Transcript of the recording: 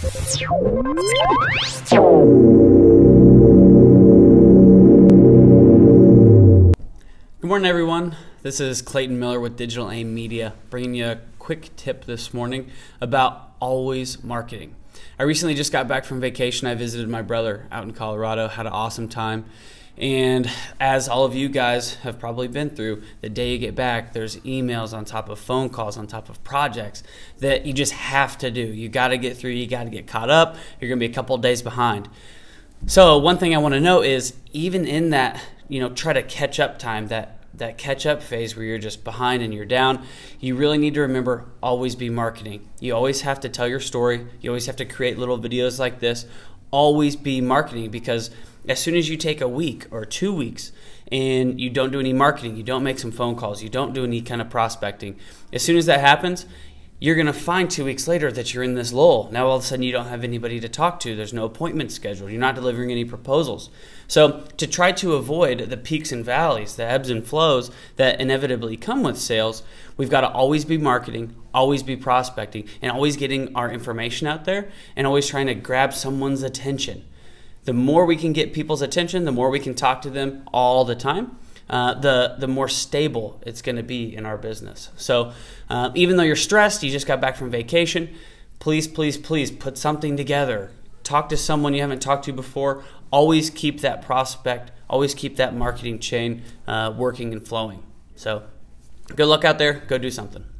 Good morning, everyone. This is Clayton Miller with Digital AIM Media, bringing you a quick tip this morning about always marketing. I recently just got back from vacation. I visited my brother out in Colorado, had an awesome time. And as all of you guys have probably been through, the day you get back, there's emails on top of phone calls, on top of projects that you just have to do. You got to get through, you got to get caught up. You're going to be a couple of days behind. So one thing I want to know is, even in that, try to catch up time, that catch up phase where you're just behind and you're down, you really need to remember, always be marketing. You always have to tell your story. You always have to create little videos like this. Always be marketing, because as soon as you take a week or 2 weeks and you don't do any marketing, you don't make some phone calls, you don't do any kind of prospecting, as soon as that happens, you're going to find 2 weeks later that you're in this lull. Now all of a sudden you don't have anybody to talk to. There's no appointment scheduled. You're not delivering any proposals. So to try to avoid the peaks and valleys, the ebbs and flows that inevitably come with sales, we've got to always be marketing, always be prospecting, and always getting our information out there, and always trying to grab someone's attention. The more we can get people's attention, the more we can talk to them all the time, the more stable it's going to be in our business. So even though you're stressed, you just got back from vacation, please, please, please put something together. Talk to someone you haven't talked to before. Always keep that prospect, always keep that marketing chain working and flowing. So good luck out there. Go do something.